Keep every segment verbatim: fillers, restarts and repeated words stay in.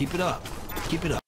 Keep it up. Keep it up.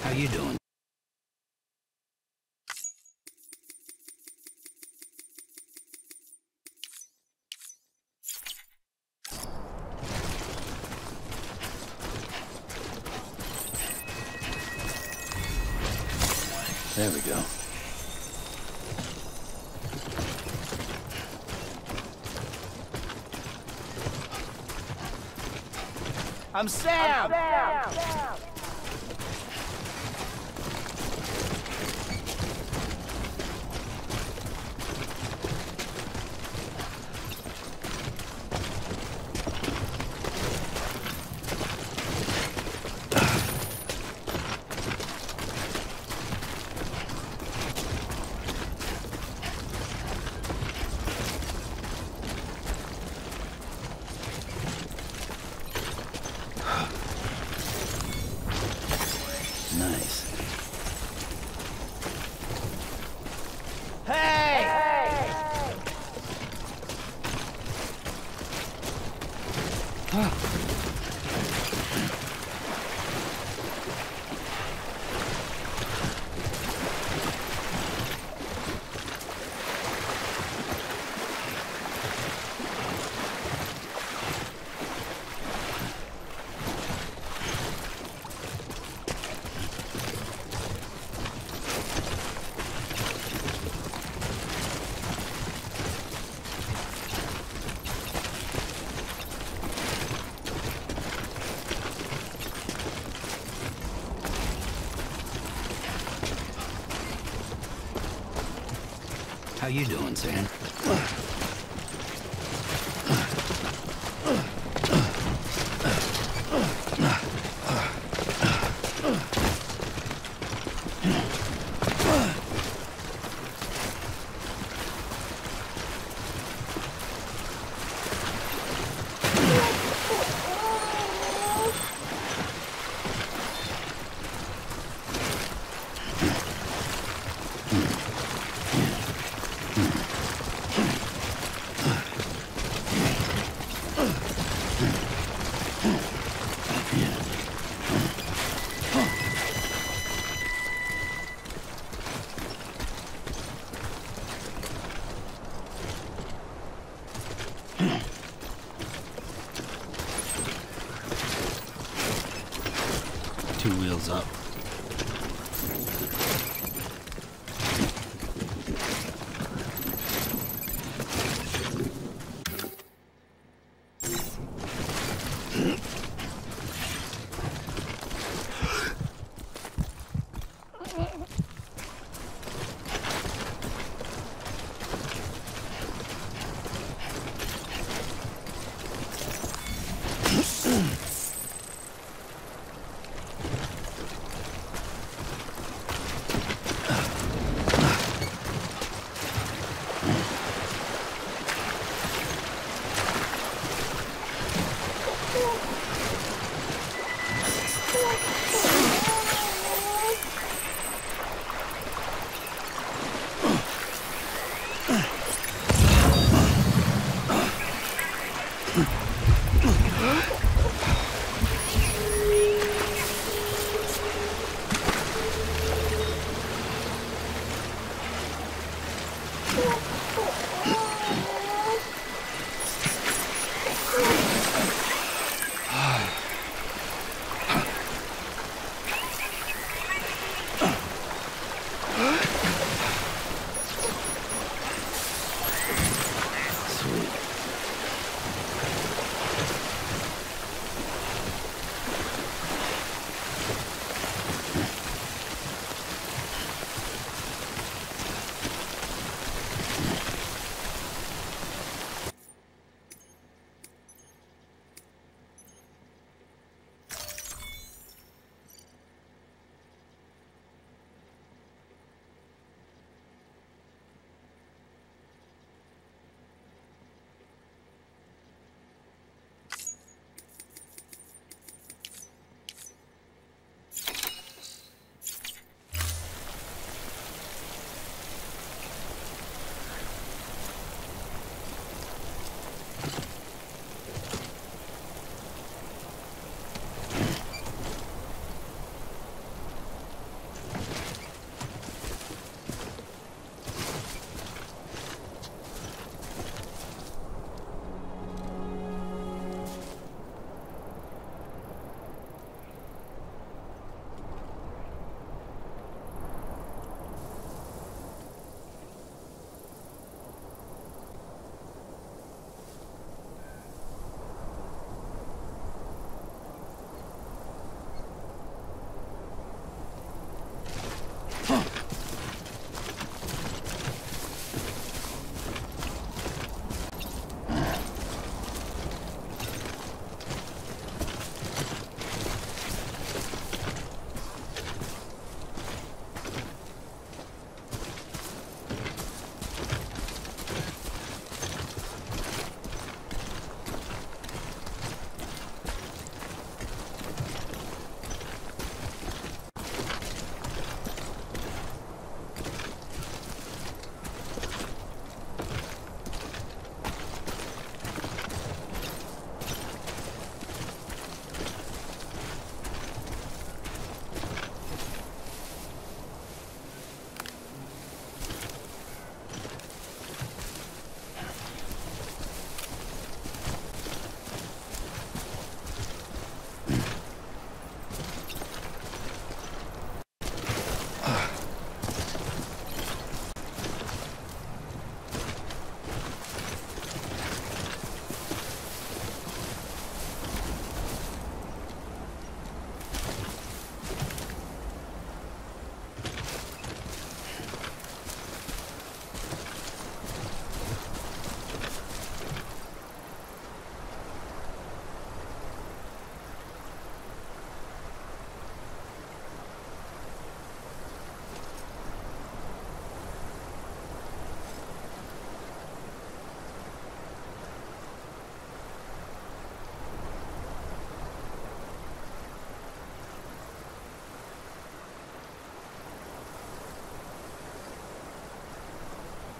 How you doing? There we go. I'm Sam! I'm Sam. Sam. How you doing, Sam? themselves up.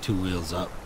Two wheels up.